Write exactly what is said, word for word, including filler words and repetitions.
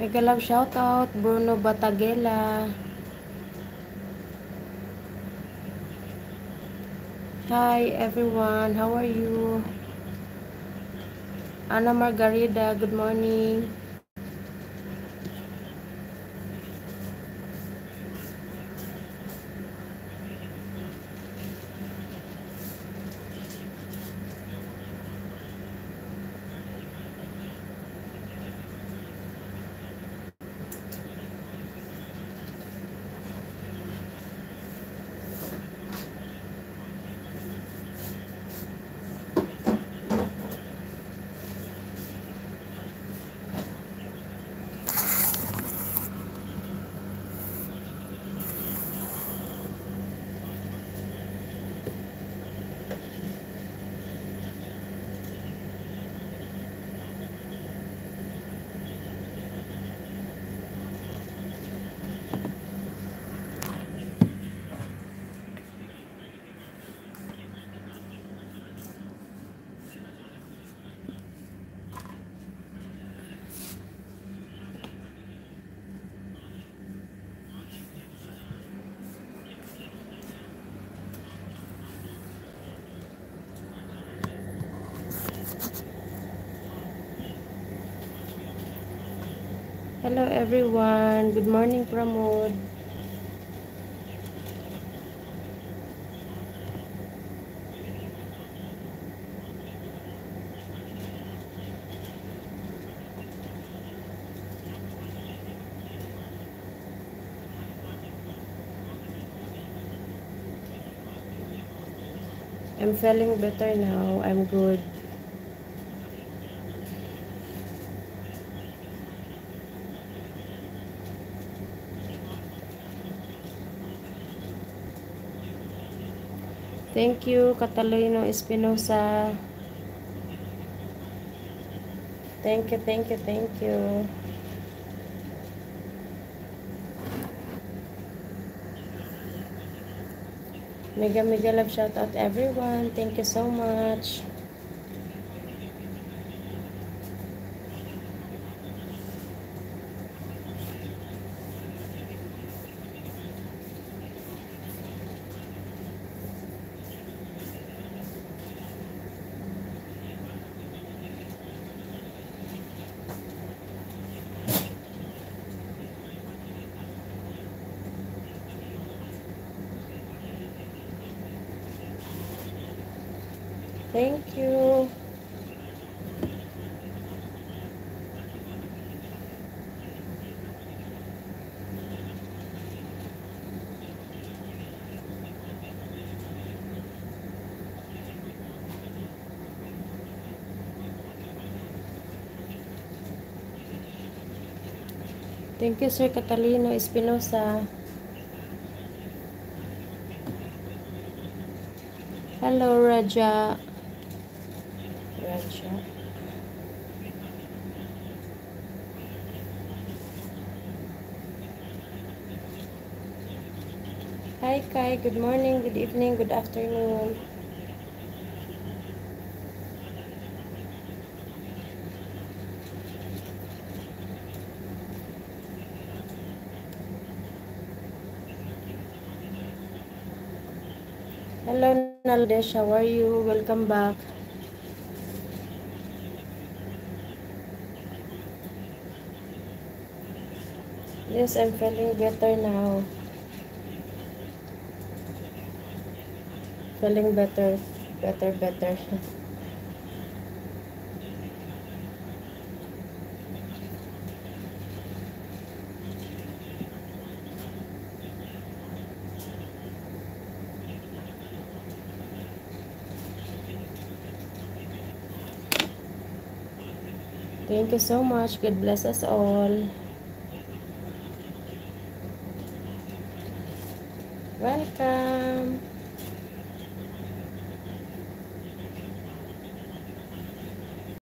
Mega love shoutout, Bruno Batagela. Hi everyone, how are you? Ana Margarida, good morning. Hello everyone, good morning Pramod. I'm feeling better now, I'm good. Thank you, Catalino Espinosa. Thank you, thank you, thank you. Mega, mega love shout out everyone. Thank you so much. Thank you. Thank you, Sir Catalino Espinosa. Hello, Raja. Raja. Hi Kai, good morning, good evening, good afternoon. Hello Naldeisha, how are you? Welcome back. Yes, I'm feeling better now. Feeling better, better, better. Thank you so much. God bless us all.